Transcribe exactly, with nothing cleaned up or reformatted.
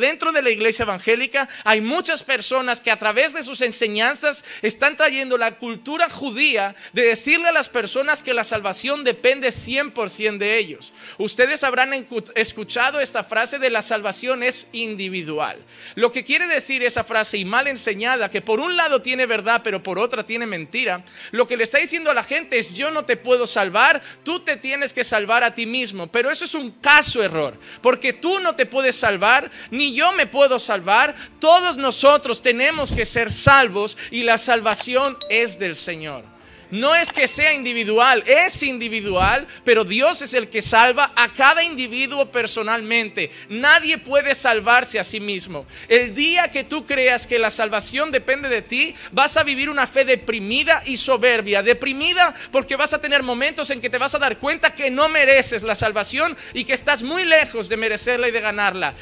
Dentro de la iglesia evangélica hay muchas personas que a través de sus enseñanzas están trayendo la cultura judía de decirle a las personas que la salvación depende cien por ciento de ellos. Ustedes habrán escuchado esta frase de la salvación es individual. Lo que quiere decir esa frase y mal enseñada, que por un lado tiene verdad pero por otra tiene mentira, lo que le está diciendo a la gente es yo no te puedo salvar, tú te tienes que salvar a ti mismo. Pero eso es un caso error, porque tú no te puedes salvar ni Ni yo me puedo salvar, todos nosotros tenemos que ser salvos y la salvación es del Señor. No es que sea individual, es individual, pero Dios es el que salva a cada individuo personalmente. Nadie puede salvarse a sí mismo. El día que tú creas que la salvación depende de ti, vas a vivir una fe deprimida y soberbia. Deprimida porque vas a tener momentos en que te vas a dar cuenta que no mereces la salvación y que estás muy lejos de merecerla y de ganarla.